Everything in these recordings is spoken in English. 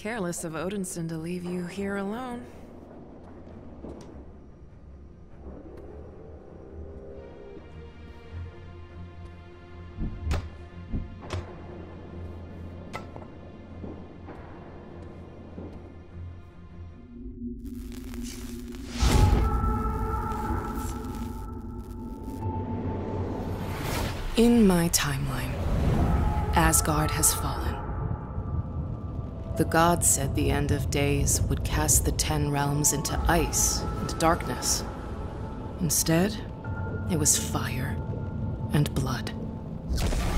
Careless of Odinson to leave you here alone. In my timeline, Asgard has fallen. The gods said the end of days would cast the Ten Realms into ice and darkness. Instead, it was fire and blood.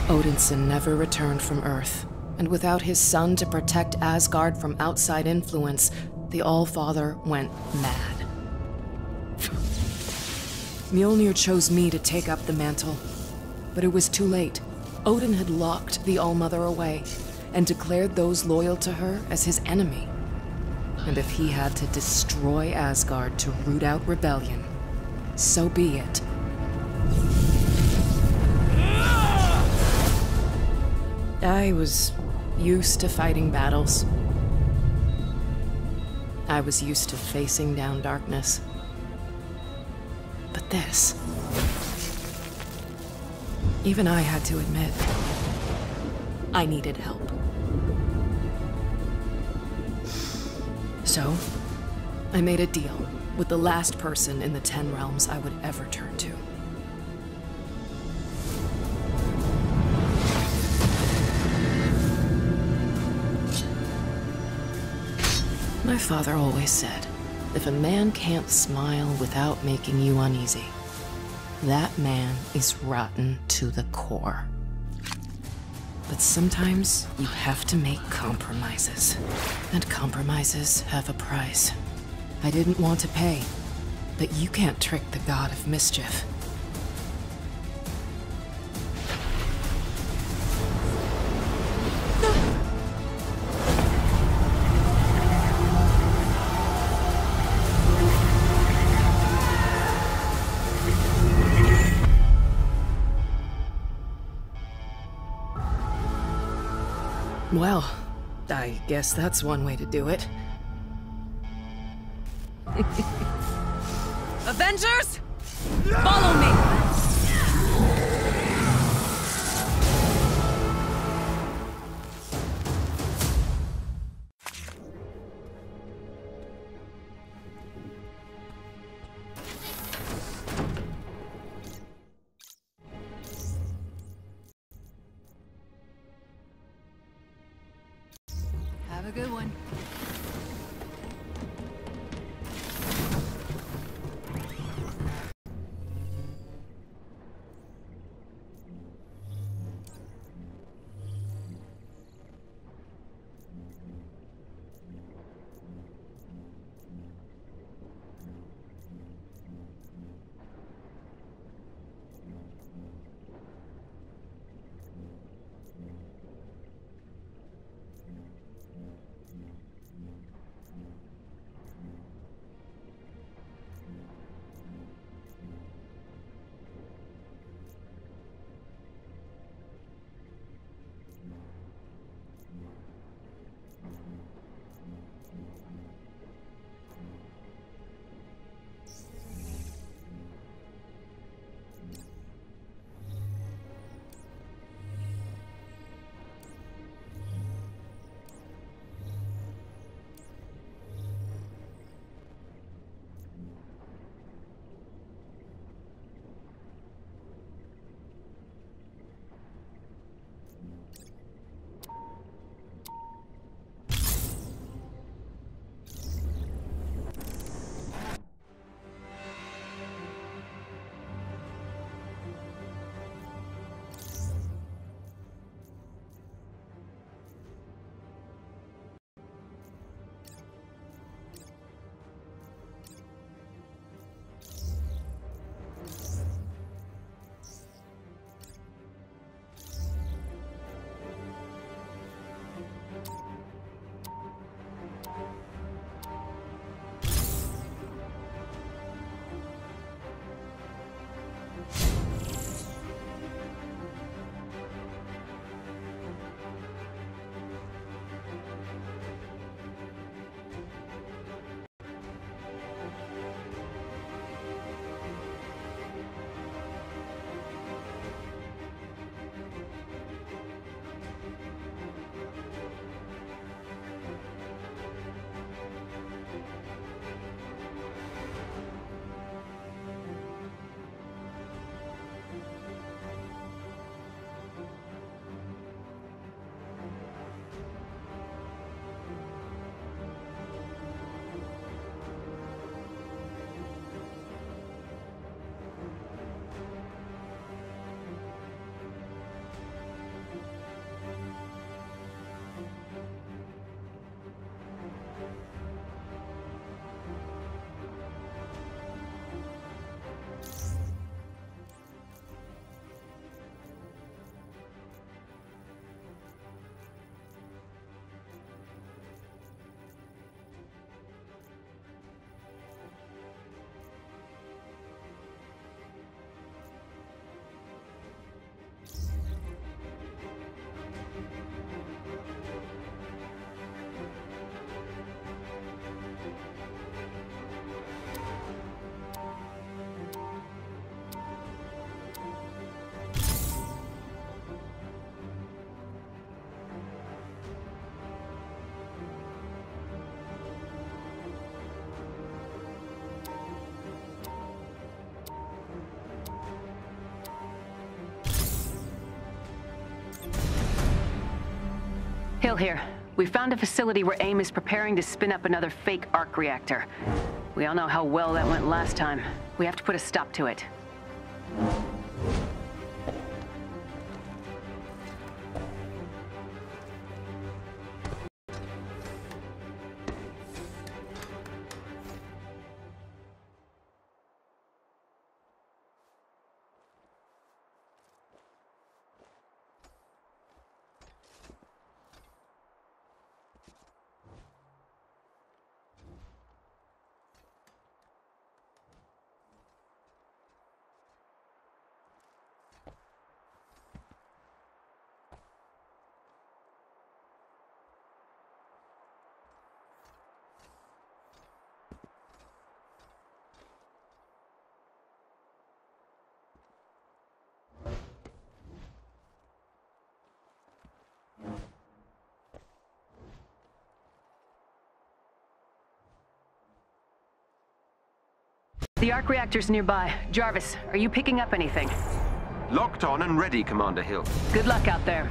Odinson never returned from Earth, and without his son to protect Asgard from outside influence, the Allfather went mad. Mjolnir chose me to take up the mantle. But it was too late. Odin had locked the Allmother away and declared those loyal to her as his enemy. And if he had to destroy Asgard to root out rebellion, so be it. I was used to fighting battles. I was used to facing down darkness. But this... Even I had to admit, I needed help. So, I made a deal with the last person in the Ten Realms I would ever turn to. My father always said, if a man can't smile without making you uneasy, that man is rotten to the core. But sometimes you have to make compromises. And compromises have a price. I didn't want to pay, but you can't trick the god of mischief. Well, I guess that's one way to do it. Avengers, follow me! Have a good one. Hill here. We found a facility where AIM is preparing to spin up another fake arc reactor. We all know how well that went last time. We have to put a stop to it. The arc reactor's nearby. Jarvis, are you picking up anything? Locked on and ready, Commander Hill. Good luck out there.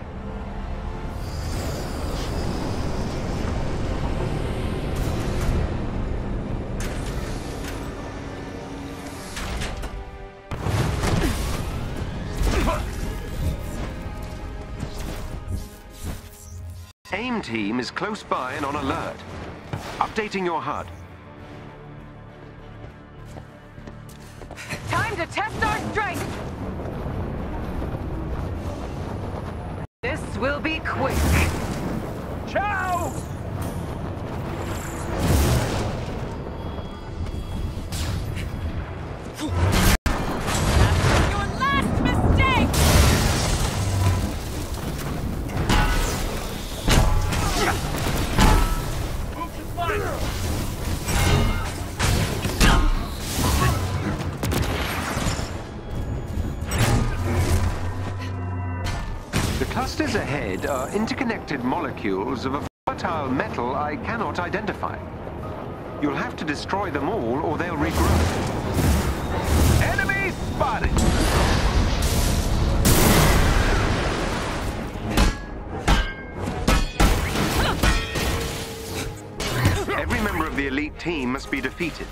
AIM team is close by and on alert. Updating your HUD. To test our strength! This will be quick! Ciao! Ahead are interconnected molecules of a volatile metal I cannot identify. You'll have to destroy them all or they'll regrow. Enemy spotted! Every member of the elite team must be defeated.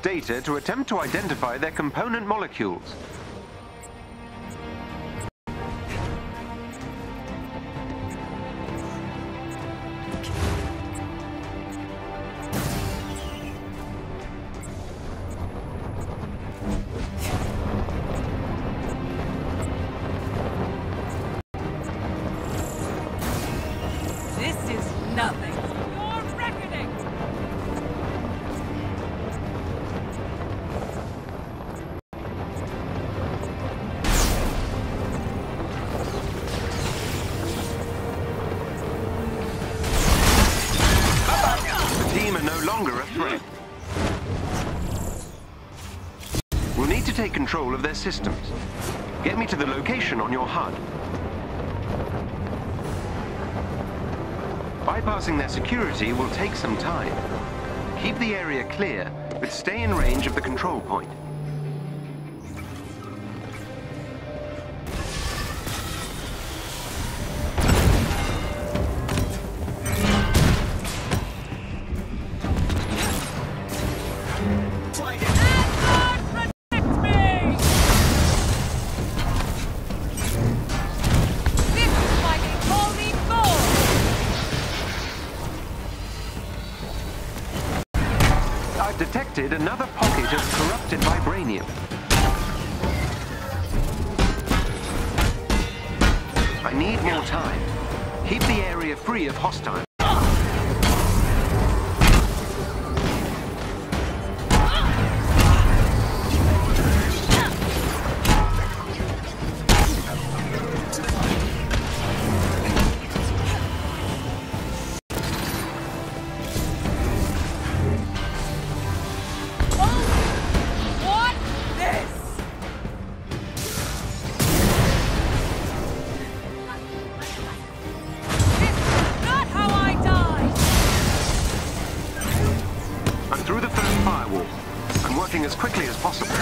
Data to attempt to identify their component molecules. Take control of their systems. Get me to the location on your HUD. Bypassing their security will take some time. Keep the area clear, but stay in range of the control point. Another pocket of corrupted vibranium. I need more time. Keep the area free of hostiles. retreating as quickly as possible.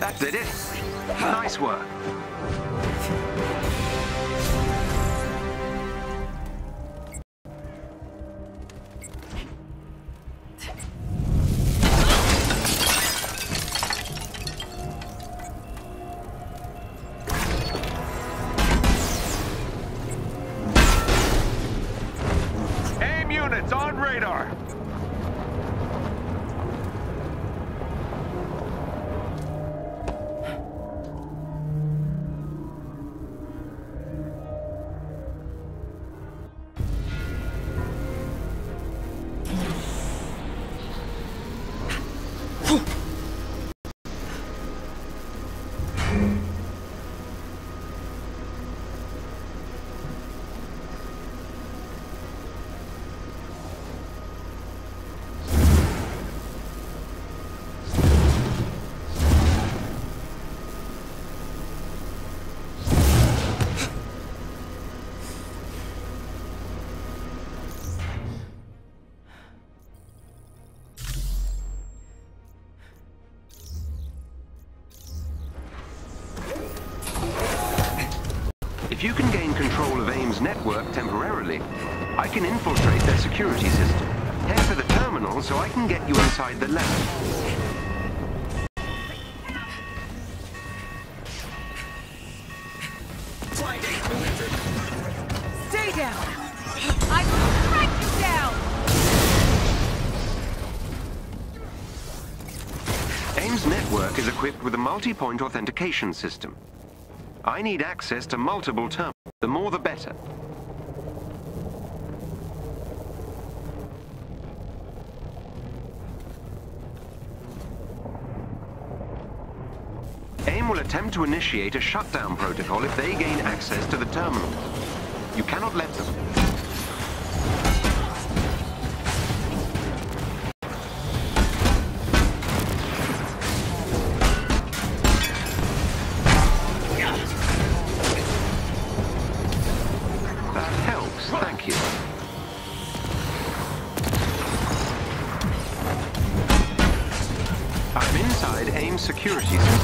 That did it. Nice work. AIM units on radar. If you can gain control of AIM's network temporarily, I can infiltrate their security system. Head for the terminal so I can get you inside the lab. AIM's network is equipped with a multi-point authentication system. I need access to multiple terminals. The more the better. AIM will attempt to initiate a shutdown protocol if they gain access to the terminal. You cannot let them. Security system.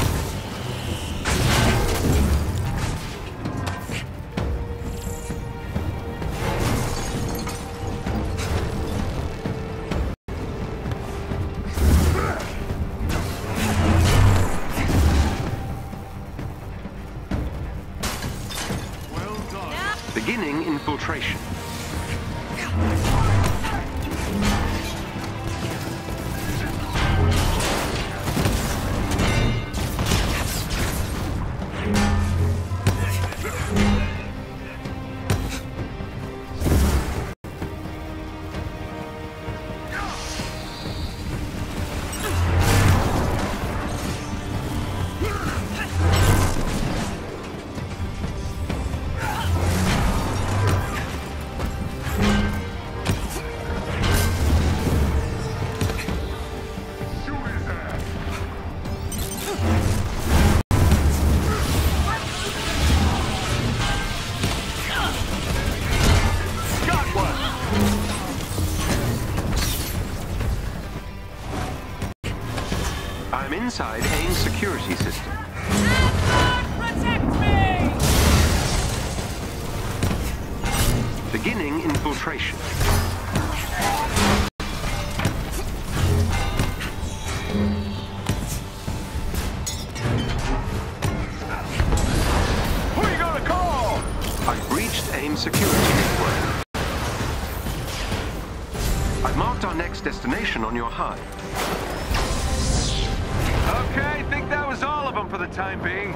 Well done. Beginning infiltration. inside AIM's security system. Protect me! Beginning infiltration. Who are you gonna call? I've breached AIM's security network. I've marked our next destination on your hive. Okay, I think that was all of them for the time being.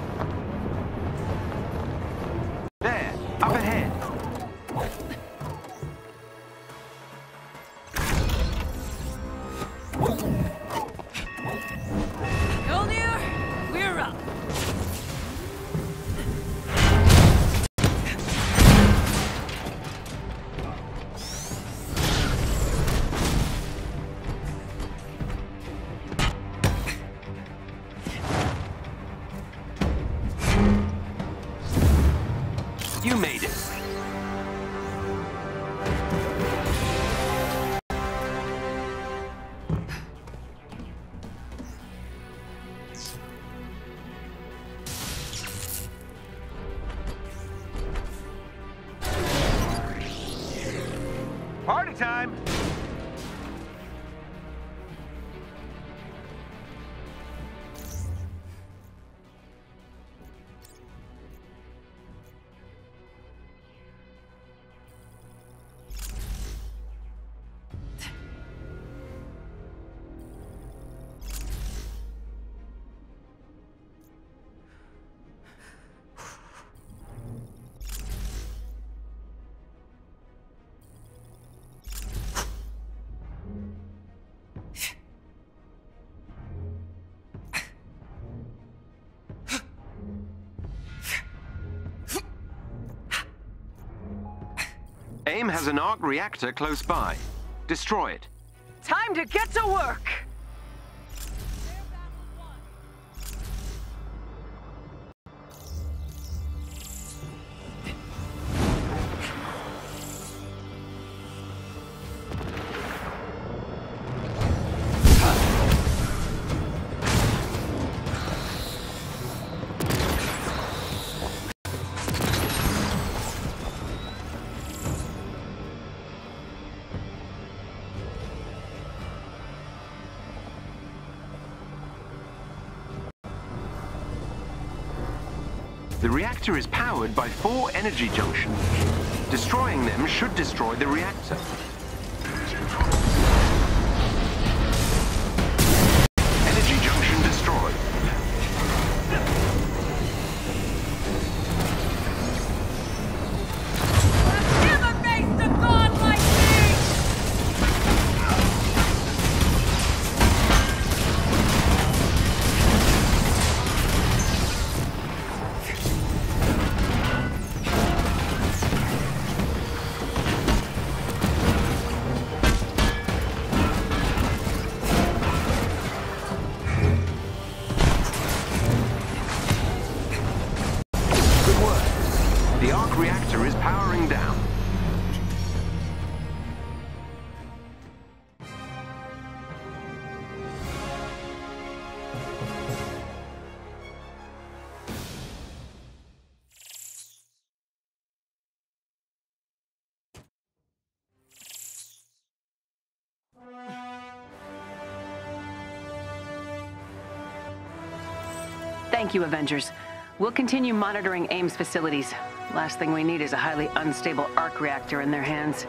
There, up ahead. Mjolnir, we're up. You made it. Party time. AIM has an Arc Reactor close by. Destroy it. Time to get to work! The reactor is powered by 4 energy junctions. Destroying them should destroy the reactor. Energy junction destroyed. Never face the god like me. The Arc Reactor is powering down. Thank you, Avengers. We'll continue monitoring AIM's facilities. Last thing we need is a highly unstable arc reactor in their hands.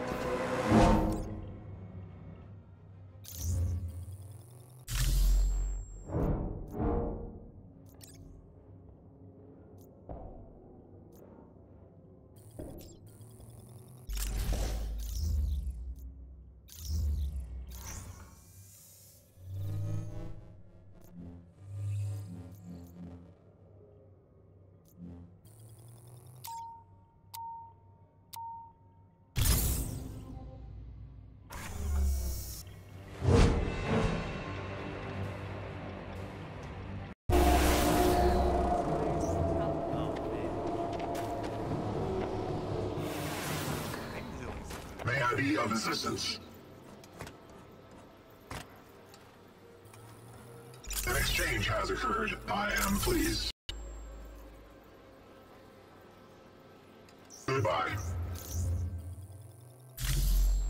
Be of assistance. An exchange has has occurred, I am pleased. Goodbye.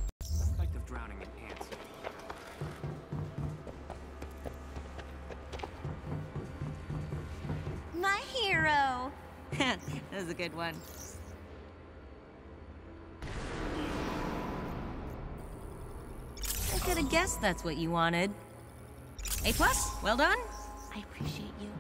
Effect of drowning in ants. My hero. That was a good one. I could have guessed that's what you wanted. A plus, well done. I appreciate you.